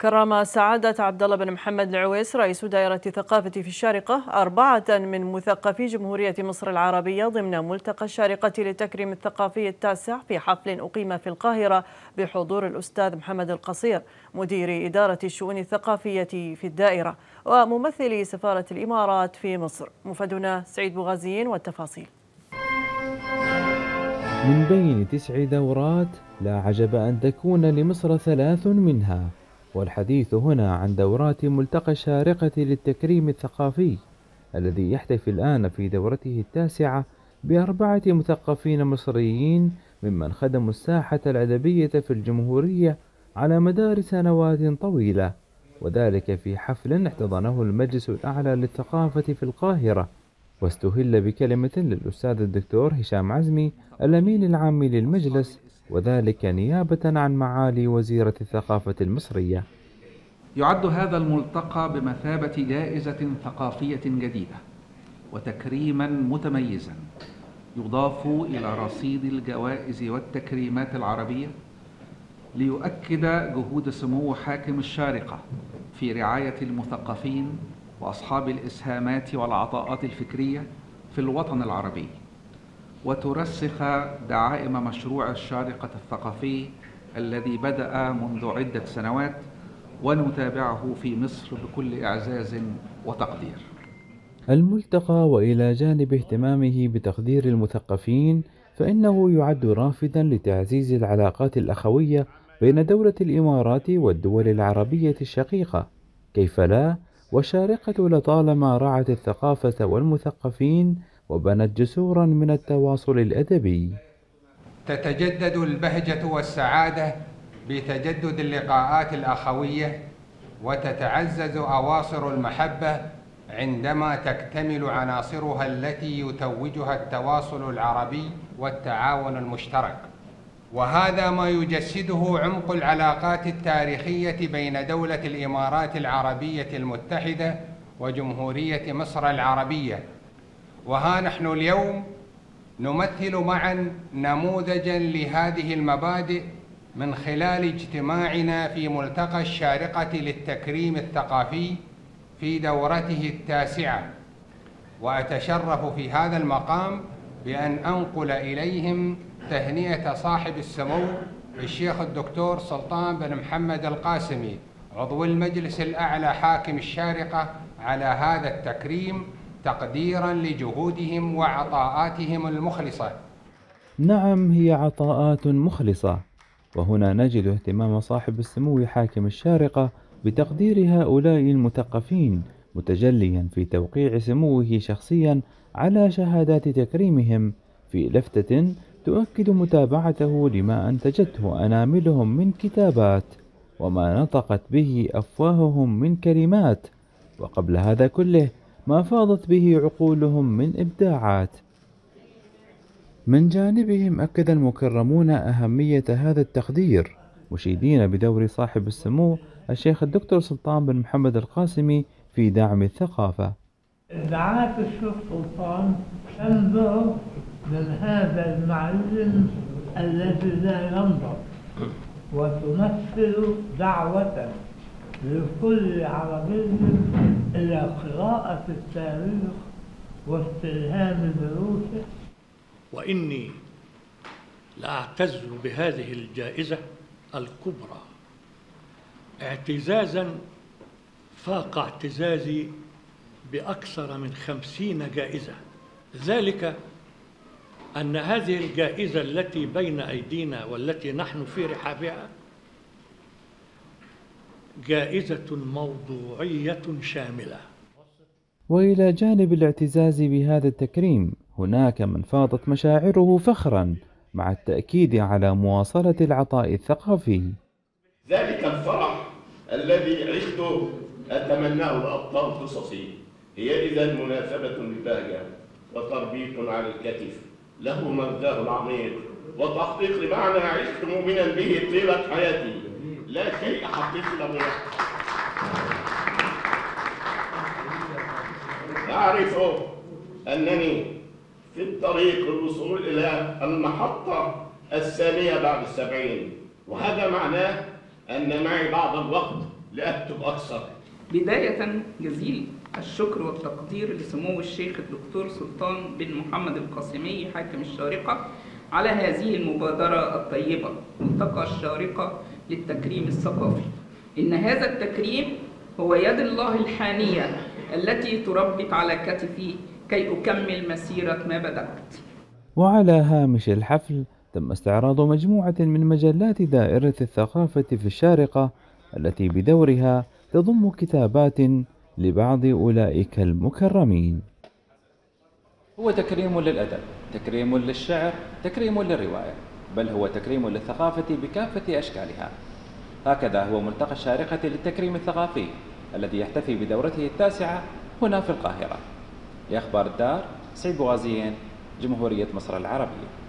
كرم سعادة عبد الله بن محمد العويس رئيس دائرة ثقافة في الشارقة 4 من مثقفي جمهورية مصر العربية ضمن ملتقى الشارقة للتكريم الثقافي التاسع في حفل أقيم في القاهرة بحضور الأستاذ محمد القصير مدير إدارة الشؤون الثقافية في الدائرة وممثلي سفارة الإمارات في مصر. مفدنا سعيد بوغازيين والتفاصيل. من بين 9 دورات لا عجب أن تكون لمصر 3 منها، والحديث هنا عن دورات ملتقى الشارقة للتكريم الثقافي الذي يحتفي الآن في دورته التاسعة ب4 مثقفين مصريين ممن خدموا الساحة الأدبية في الجمهورية على مدار سنوات طويلة، وذلك في حفل احتضنه المجلس الأعلى للثقافة في القاهرة، واستهل بكلمة للأستاذ الدكتور هشام عزمي الأمين العام للمجلس، وذلك نيابة عن معالي وزيرة الثقافة المصرية. يعد هذا الملتقى بمثابة جائزة ثقافية جديدة وتكريما متميزا يضاف إلى رصيد الجوائز والتكريمات العربية ليؤكد جهود سمو حاكم الشارقة في رعاية المثقفين وأصحاب الإسهامات والعطاءات الفكرية في الوطن العربي، وترسخ دعائم مشروع الشارقة الثقافي الذي بدأ منذ عدة سنوات ونتابعه في مصر بكل إعزاز وتقدير. الملتقى وإلى جانب اهتمامه بتقدير المثقفين فإنه يعد رافدا لتعزيز العلاقات الأخوية بين دولة الإمارات والدول العربية الشقيقة، كيف لا؟ والشارقة لطالما رعت الثقافة والمثقفين وبنت جسورا من التواصل الأدبي. تتجدد البهجة والسعادة بتجدد اللقاءات الأخوية، وتتعزز أواصر المحبة عندما تكتمل عناصرها التي يتوجها التواصل العربي والتعاون المشترك، وهذا ما يجسده عمق العلاقات التاريخية بين دولة الإمارات العربية المتحدة وجمهورية مصر العربية. وها نحن اليوم نمثل معا نموذجا لهذه المبادئ من خلال اجتماعنا في ملتقى الشارقة للتكريم الثقافي في دورته التاسعة، وأتشرف في هذا المقام بأن أنقل إليهم تهنئة صاحب السمو الشيخ الدكتور سلطان بن محمد القاسمي عضو المجلس الأعلى حاكم الشارقة على هذا التكريم تقديرا لجهودهم وعطاءاتهم المخلصة. نعم، هي عطاءات مخلصة، وهنا نجد اهتمام صاحب السمو حاكم الشارقة بتقدير هؤلاء المثقفين متجليا في توقيع سموه شخصيا على شهادات تكريمهم في لفتة تؤكد متابعته لما أنتجته أناملهم من كتابات وما نطقت به أفواههم من كلمات، وقبل هذا كله ما فاضت به عقولهم من إبداعات. من جانبهم أكد المكرمون أهمية هذا التقدير مشيدين بدور صاحب السمو الشيخ الدكتور سلطان بن محمد القاسمي في دعم الثقافة. دعاة الشيخ سلطان تنبع من هذا المعلم الذي لا ينضب، وتمثل دعوة لكل عربي إلى قراءة التاريخ واستلهام دروسه. وإني لأعتز بهذه الجائزة الكبرى اعتزازا فاق اعتزازي بأكثر من 50 جائزة، ذلك أن هذه الجائزة التي بين أيدينا والتي نحن في رحابها جائزة موضوعية شاملة. وإلى جانب الاعتزاز بهذا التكريم هناك من فاضت مشاعره فخرا مع التأكيد على مواصلة العطاء الثقافي. ذلك الفرح الذي عشته أتمناه لأبطال قصصي هي إذا مناسبة للبهجة وتربيط على الكتف له مغزاه العميق وتحقيق لمعنى عشت مؤمنا به طيلة حياتي لا شيء حقيقي له. أعرف أنني في الطريق للوصول إلى المحطة الثانية بعد 70، وهذا معناه أن معي بعض الوقت لأكتب أكثر. بداية جزيل الشكر والتقدير لسمو الشيخ الدكتور سلطان بن محمد القاسمي حاكم الشارقة على هذه المبادرة الطيبة ملتقى الشارقة للتكريم الثقافي. إن هذا التكريم هو يد الله الحانية التي تربط على كتفي كي أكمل مسيرة ما بدأت. وعلى هامش الحفل تم استعراض مجموعة من مجلات دائرة الثقافة في الشارقة التي بدورها تضم كتابات لبعض أولئك المكرمين. هو تكريم للأدب، تكريم للشعر، تكريم للرواية، بل هو تكريم للثقافة بكافة أشكالها. هكذا هو ملتقى الشارقة للتكريم الثقافي الذي يحتفي بدورته التاسعة هنا في القاهرة. لأخبار الدار، سعيد بوغازيين، جمهورية مصر العربية.